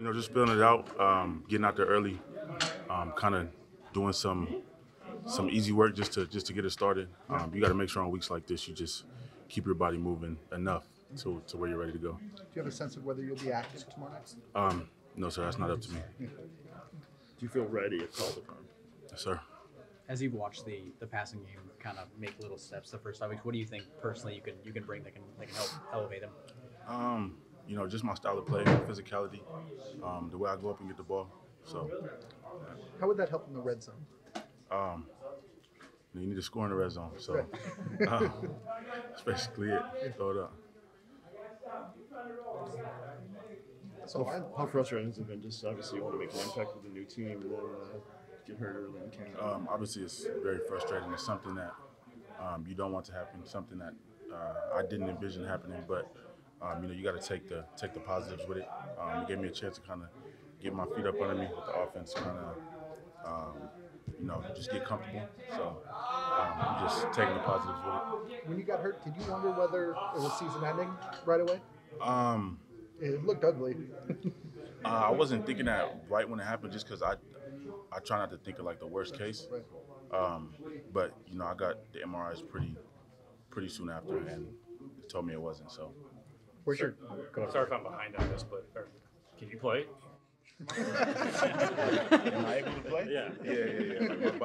You know, just building it out, getting out there early, kind of doing some easy work just to get it started. You got to make sure on weeks like this you just keep your body moving enough to where you're ready to go. Do you have a sense of whether you'll be active tomorrow night? No, sir. That's not up to me. Do you feel ready if called upon? Yes, sir. As you've watched the passing game kind of make little steps the first 5 weeks, what do you think personally you can bring that can help elevate them? You know, just my style of play, physicality, the way I go up and get the ball. So, how would that help in the red zone? You need to score in the red zone. So, that's basically it. Throw it up. So, how frustrating has it been? Just obviously, you want to make an impact with the new team. Get hurt early in camp. Obviously, it's very frustrating. It's something that you don't want to happen. Something that I didn't envision happening. But you know, you got to take the positives with it. It gave me a chance to kind of get my feet up under me with the offense. Kind of, you know, just get comfortable. So I'm just taking the positives with it. When you got hurt, did you wonder whether it was season ending right away? It looked ugly. I wasn't thinking that right when it happened, just because I try not to think of like the worst case, but you know I got the MRIs pretty soon after, and they told me it wasn't. So, where's your? Sorry if I'm behind on this, but can you play? Am I able to play? Yeah. If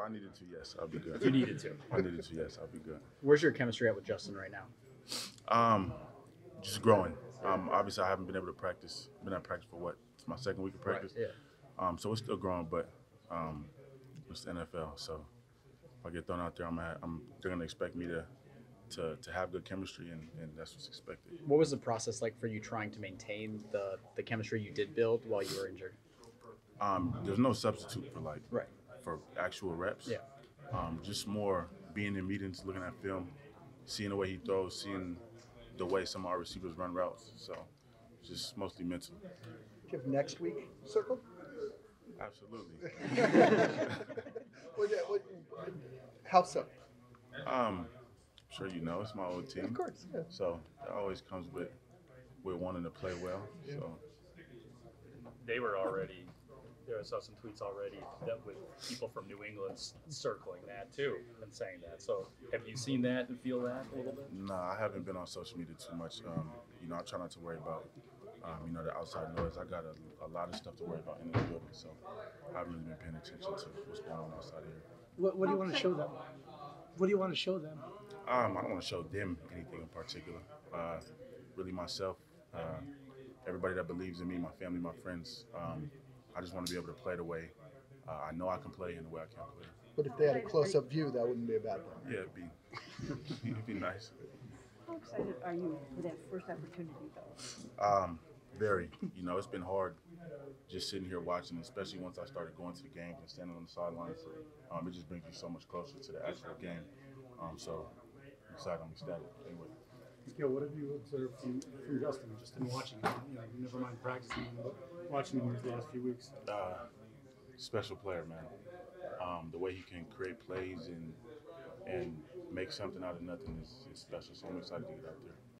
I needed to, yes, I'll be good. If you needed to. If I needed to, yes, I'll be good. Where's your chemistry at with Justin right now? Just growing. Obviously, I haven't been able to practice. Been at practice for what? It's my second week of practice. Right, yeah. So it's still growing, but it's the NFL. So if I get thrown out there, they're gonna expect me to have good chemistry, and that's what's expected. What was the process like for you trying to maintain the chemistry you did build while you were injured? There's no substitute for for actual reps. Yeah. Just more being in meetings, looking at film, seeing the way he throws, seeing the way some of our receivers run routes. So just mostly mental. Do you have next week circled? Absolutely. How so? I'm sure you know it's my old team. Of course, yeah. So that always comes with wanting to play well. Yeah. So they were already there. I saw some tweets already that with people from New England circling that too and saying that. So have you seen that and feel that a little bit? No, I haven't been on social media too much. You know, I try not to worry about. You know, the outside noise, I got a lot of stuff to worry about in the building, so I haven't really been paying attention to what's going on outside here. What do you want to show them? What do you want to show them? I don't want to show them anything in particular. Really myself, everybody that believes in me, my family, my friends. I just want to be able to play the way I know I can play and the way I can play. But if they had a close-up view, that wouldn't be a bad thing. Yeah, it'd be nice. How excited are you for that first opportunity, though? Very. You know, it's been hard just sitting here watching, especially once I started going to the games and standing on the sidelines. It just brings you so much closer to the actual game. So I'm excited. I'm ecstatic. Anyway. Gil, what have you observed from Justin just in watching him? You know, never mind practicing him, but watching him these last few weeks. Special player, man. The way he can create plays and make something out of nothing is special. So I'm excited to get out there.